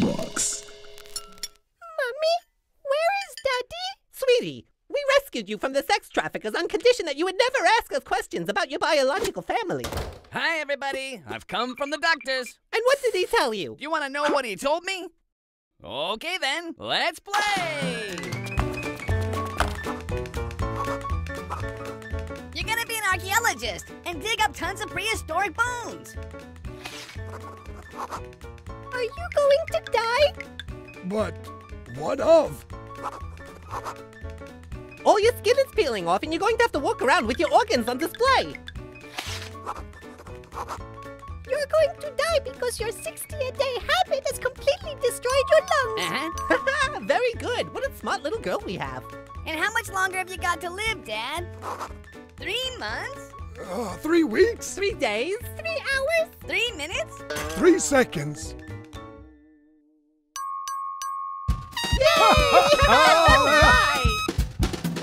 box. Mommy, where is Daddy? Sweetie, we rescued you from the sex traffickers on condition that you would never ask us questions about your biological family. Hi, everybody. I've come from the doctors. And what did he tell you? You want to know what he told me? Okay, then. Let's play! You're gonna be an archaeologist and dig up tons of prehistoric bones. Are you going to die? But what of? All your skin is peeling off and you're going to have to walk around with your organs on display. You're going to die because your 60-a-day habit has completely destroyed your lungs. Uh-huh. Very good. What a smart little girl we have. And how much longer have you got to live, Dad? 3 months? 3 weeks? 3 days? 3 hours? 3 minutes? 3 seconds. Yay! All right!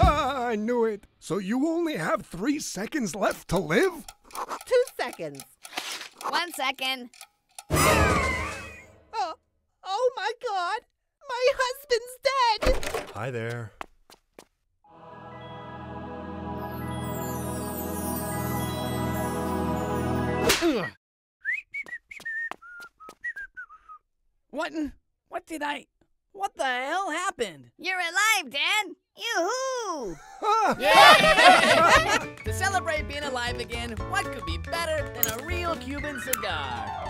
I knew it. So you only have 3 seconds left to live? 2 seconds. 1 second. Oh my God. My husband's dead. Hi there. What did I... What the hell happened? You're alive, Dad. Yoo-hoo! To celebrate being alive again, what could be better than a real Cuban cigar?